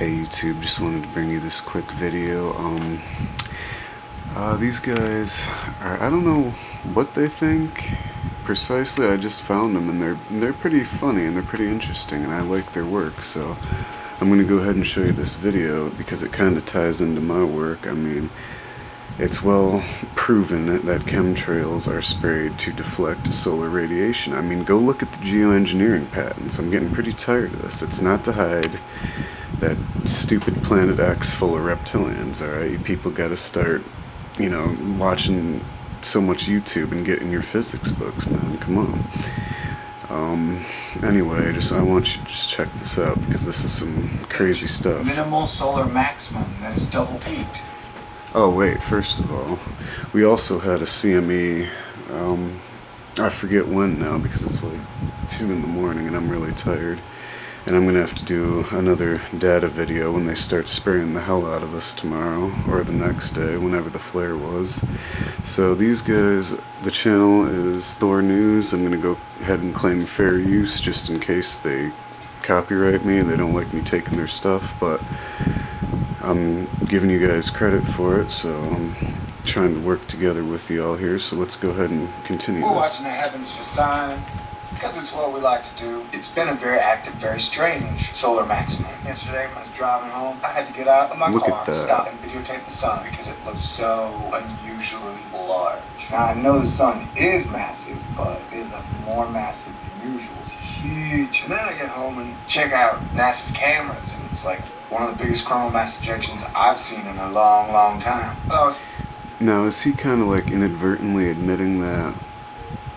Hey YouTube, just wanted to bring you this quick video. These guys are, I don't know what they think precisely. I just found them and they're pretty funny and they're pretty interesting and I like their work, so I'm going to go ahead and show you this video because it kind of ties into my work. I mean, it's well proven that chemtrails are sprayed to deflect solar radiation. I mean, go look at the geoengineering patents. I'm getting pretty tired of this. It's not to hide that stupid Planet X full of reptilians, alright? You people gotta start, you know, watching so much YouTube and getting your physics books, man. Come on. Anyway, I want you to just check this out because this is some crazy stuff. Minimal solar maximum that is double peaked. Oh wait, first of all, we also had a CME, I forget when now because it's like 2 in the morning and I'm really tired. And I'm going to have to do another data video when they start spraying the hell out of us tomorrow, or the next day, whenever the flare was. So these guys, the channel is Thor News. I'm going to go ahead and claim fair use just in case they copyright me. They don't like me taking their stuff, but I'm giving you guys credit for it, so I'm trying to work together with you all here, so let's go ahead and continue. We're watching the heavens for signs, because it's what we like to do. It's been a very active, very strange solar maximum. Yesterday, when I was driving home, I had to get out of my car and stop and videotape the sun, because it looked so unusually large. Now, I know the sun is massive, but it looked more massive than usual. It's huge. And then I get home and check out NASA's cameras, and it's like one of the biggest coronal mass ejections I've seen in a long, long time. Now, is he kind of like inadvertently admitting that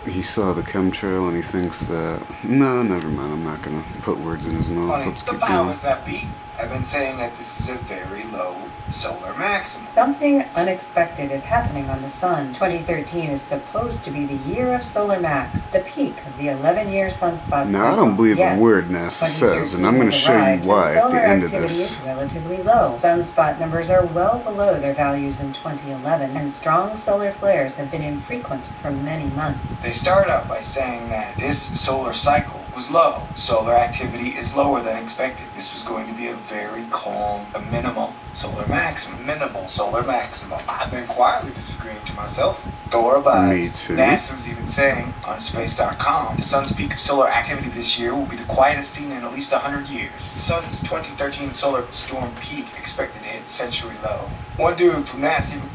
he saw the chemtrail and he thinks that... No, never mind, I'm not going to put words in his mouth. Funny, let's keep going. The powers that be have been saying that this is a very low solar maximum. Something unexpected is happening on the sun. 2013 is supposed to be the year of solar max, the peak of the 11-year sunspot. Now, I don't believe a word NASA says, and I'm going to show you why at the end of this. Solar activity is relatively low. Sunspot numbers are well below their values in 2011, and strong solar flares have been infrequent for many months. They start out by saying that this solar cycle was low. Solar activity is lower than expected. This was going to be a very calm, a minimal solar maximum. Minimal solar maximum. I've been quietly disagreeing to myself. Thor abides. Me too. NASA was even saying on space.com, the sun's peak of solar activity this year will be the quietest seen in at least 100 years. The sun's 2013 solar storm peak expected to hit century low. One dude from NASA even...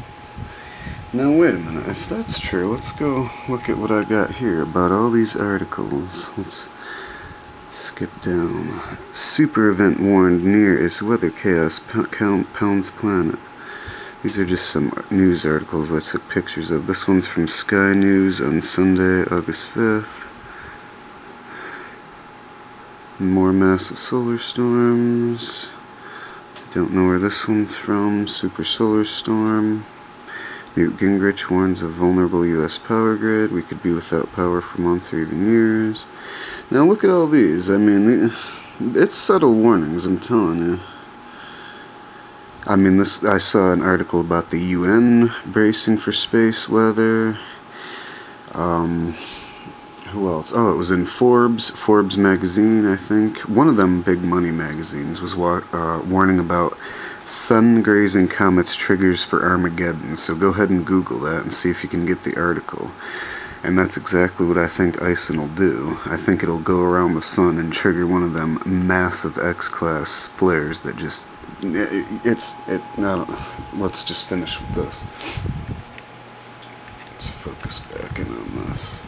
Now wait a minute, if that's true, let's go look at what I got here about all these articles. Let's skip down. Super event warned near is weather chaos pounds planet. These are just some news articles I took pictures of. This one's from Sky News on Sunday, August 5th. More massive solar storms. Don't know where this one's from. Super solar storm. Newt Gingrich warns of vulnerable U.S. power grid. We could be without power for months or even years. Now look at all these. I mean, it's subtle warnings, I'm telling you. I mean, this. I saw an article about the UN bracing for space weather. Who else? Oh, it was in Forbes magazine, I think. One of them big money magazines was warning about sun grazing comets triggers for Armageddon. So go ahead and Google that and see if you can get the article. And that's exactly what I think ISON will do. I think it'll go around the sun and trigger one of them massive X-class flares that just... I don't know. Let's just finish with this. Let's focus back in on this.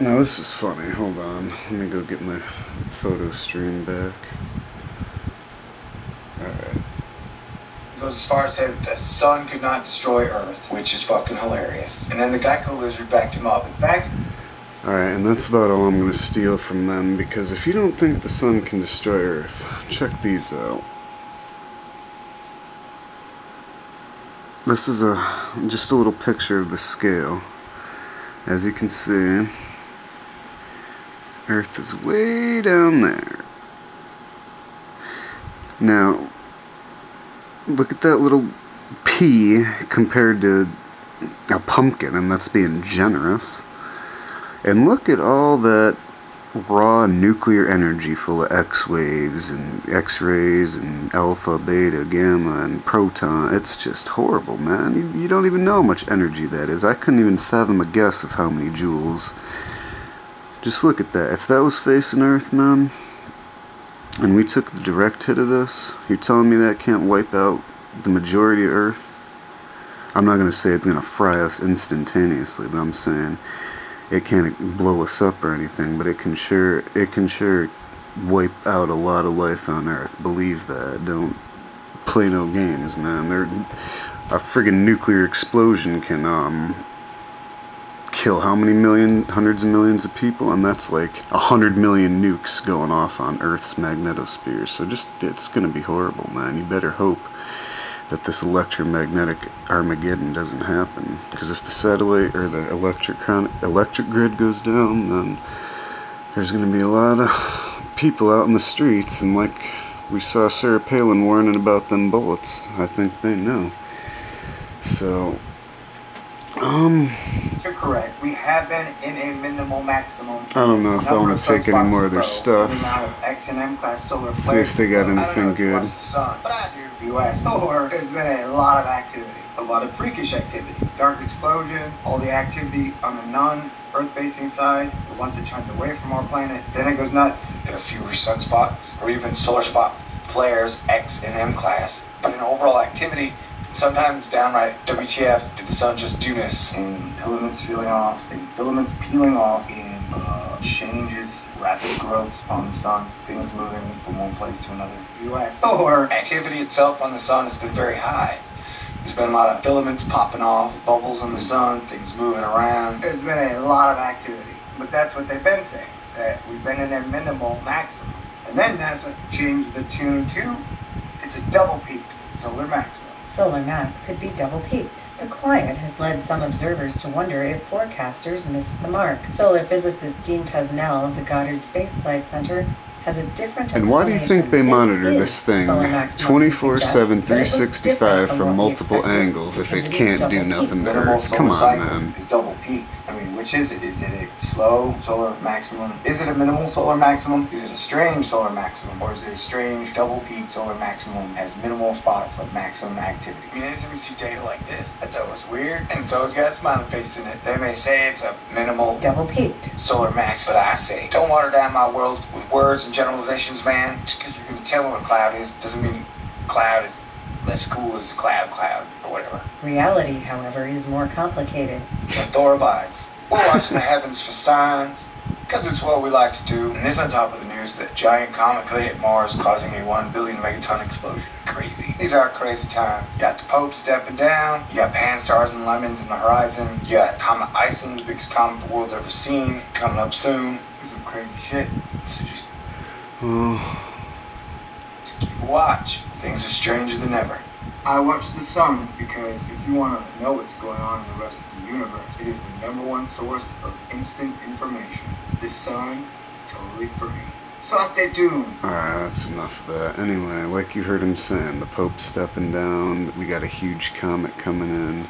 Now this is funny. Hold on. Let me go get my photo stream back. Goes as far as saying that the sun could not destroy Earth, which is fucking hilarious. And then the Geico lizard backed him up. In fact... Alright, and that's about all I'm going to steal from them, because if you don't think the sun can destroy Earth, check these out. This is just a little picture of the scale. As you can see, Earth is way down there. Now... look at that little pea compared to a pumpkin, and that's being generous. And look at all that raw nuclear energy full of X-waves and X-rays and alpha, beta, gamma, and proton. It's just horrible, man. You don't even know how much energy that is. I couldn't even fathom a guess of how many joules. Just look at that. If that was facing Earth, man, and we took the direct hit of this, you're telling me that can't wipe out the majority of Earth? I'm not going to say it's going to fry us instantaneously, but I'm saying it can't blow us up or anything, but it can sure wipe out a lot of life on Earth. Believe that. Don't play no games, man. A friggin' nuclear explosion can kill how many million, hundreds of millions of people, and that's like 100 million nukes going off on Earth's magnetosphere. So it's gonna be horrible, man. You better hope that this electromagnetic Armageddon doesn't happen. Because if the satellite or the electric grid goes down, then there's going to be a lot of people out in the streets. And like we saw Sarah Palin warning about them bullets, I think they know. So, you're correct. We have been in a minimal maximum. I don't know if I want to take any more of their stuff. See if they got anything good. US. Or there's been a lot of activity, a lot of freakish activity, dark explosion, all the activity on the non-Earth-facing side. But once it turns away from our planet, then it goes nuts. A few sunspots, or even solar spot flares, X and M class, but in overall activity, sometimes downright WTF did the sun just do this? And elements peeling off, and filaments peeling off, and changes. Rapid growths on the sun, things moving from one place to another. US or activity itself on the sun has been very high. There's been a lot of filaments popping off, bubbles in the sun, things moving around. There's been a lot of activity, but that's what they've been saying, that we've been in a minimal maximum. And then NASA changed the tune to, it's a double peak, solar maximum. Solar max could be double peaked. The quiet has led some observers to wonder if forecasters missed the mark. Solar physicist Dean Pesnell of the Goddard Space Flight Center has a different explanation. And why do you think they monitor this thing 24/7, 365 from multiple angles if it can't do nothing to Earth? Come on, man. It's double peaked. I mean, which is it? Is it a slow solar maximum? Is it a minimal solar maximum? Is it a strange solar maximum? Or is it a strange double peaked solar maximum as minimal spots of maximum activity? I mean, anytime you see data like this, that's always weird, and it's always got a smiley face in it. They may say it's a minimal double peaked solar max, but I say, don't water down my world with words and generalizations, man. Just because you're going to tell me what a cloud is doesn't mean cloud is less cool as a cloud or whatever. Reality, however, is more complicated. Thor abides. We're watching the heavens for signs because it's what we like to do. And this on top of the news that giant comet could hit Mars, causing a 1 billion megaton explosion. Crazy. These are crazy times. You got the Pope stepping down. You got Pan-Stars and Lemons in the horizon. You got comet ISON, the biggest comet the world's ever seen, coming up soon. Some crazy shit. So just keep watch. Things are stranger than ever. I watch the sun because if you want to know what's going on in the rest of the universe, it is the #1 source of instant information. The sun is totally free. So I stay tuned. Alright, that's enough of that. Anyway, like you heard him saying, the Pope's stepping down, we got a huge comet coming in.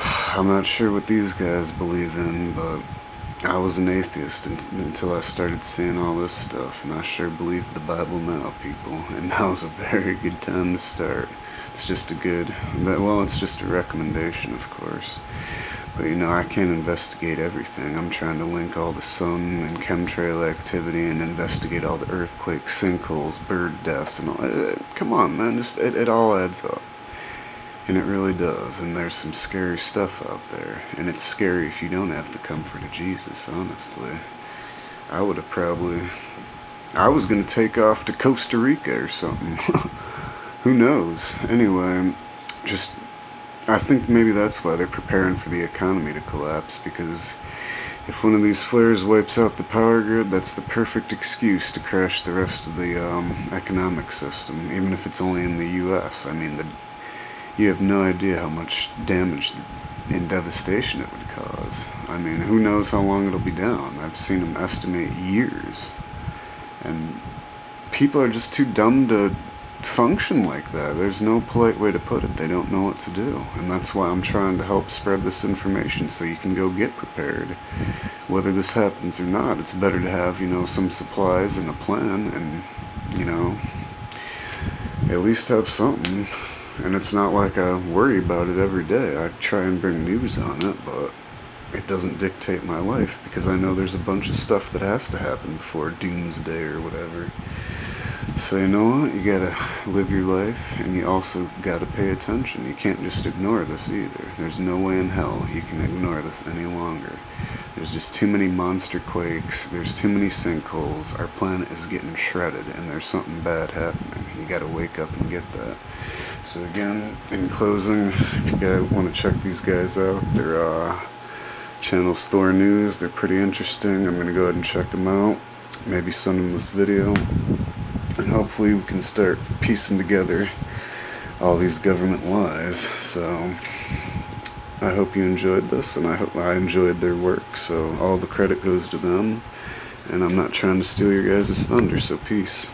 I'm not sure what these guys believe in, but I was an atheist until I started seeing all this stuff, and I sure believe the Bible now, people. And now's a very good time to start. It's just a good, well, it's just a recommendation, of course. But, you know, I can't investigate everything. I'm trying to link all the sun and chemtrail activity and investigate all the earthquakes, sinkholes, bird deaths, and all. Come on, man, just it all adds up. And it really does, and there's some scary stuff out there, and it's scary if you don't have the comfort of Jesus, honestly. I would have probably, I was going to take off to Costa Rica or something, who knows. Anyway, just, I think maybe that's why they're preparing for the economy to collapse, because if one of these flares wipes out the power grid, that's the perfect excuse to crash the rest of the economic system, even if it's only in the U.S. I mean, you have no idea how much damage and devastation it would cause. I mean, who knows how long it'll be down. I've seen them estimate years. And people are just too dumb to function like that. There's no polite way to put it. They don't know what to do. And that's why I'm trying to help spread this information so you can go get prepared. Whether this happens or not, it's better to have, you know, some supplies and a plan and, you know, at least have something. And it's not like I worry about it every day. I try and bring news on it, but it doesn't dictate my life because I know there's a bunch of stuff that has to happen before doomsday or whatever. So you know what? You gotta live your life, and you also gotta pay attention. You can't just ignore this either. There's no way in hell you can ignore this any longer. There's just too many monster quakes. There's too many sinkholes. Our planet is getting shredded, and there's something bad happening. You gotta wake up and get that. So again, in closing, if you guys want to check these guys out, they're channel's Thor News. They're pretty interesting. I'm gonna go ahead and check them out. Maybe send them this video. And hopefully we can start piecing together all these government lies. So I hope you enjoyed this, and I hope I enjoyed their work. So all the credit goes to them, and I'm not trying to steal your guys' thunder, so peace.